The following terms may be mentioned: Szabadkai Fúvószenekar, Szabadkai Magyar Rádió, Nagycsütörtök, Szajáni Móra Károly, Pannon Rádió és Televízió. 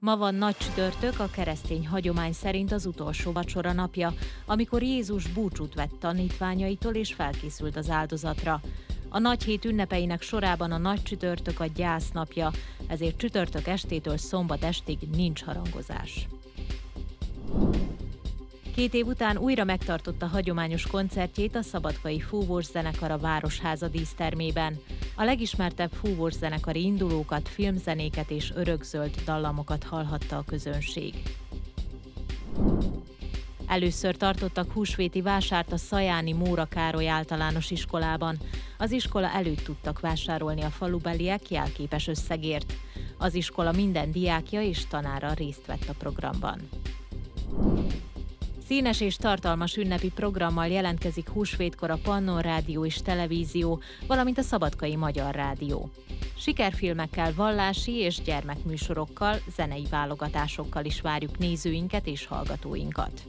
Ma van Nagycsütörtök, a keresztény hagyomány szerint az utolsó vacsora napja, amikor Jézus búcsút vett tanítványaitól és felkészült az áldozatra. A nagy hét ünnepeinek sorában a Nagycsütörtök a gyász napja, ezért csütörtök estétől szombat estig nincs harangozás. 2 év után újra megtartotta hagyományos koncertjét a Szabadkai Fúvószenekar a Városháza dísztermében. A legismertebb fúvószenekari indulókat, filmzenéket és örökzöld dallamokat hallhatta a közönség. Először tartottak húsvéti vásárt a Szajáni Móra Károly általános iskolában. Az iskola előtt tudtak vásárolni a falubeliek jelképes összegért. Az iskola minden diákja és tanára részt vett a programban. Színes és tartalmas ünnepi programmal jelentkezik húsvétkor a Pannon Rádió és Televízió, valamint a Szabadkai Magyar Rádió. Sikerfilmekkel, vallási és gyermekműsorokkal, zenei válogatásokkal is várjuk nézőinket és hallgatóinkat.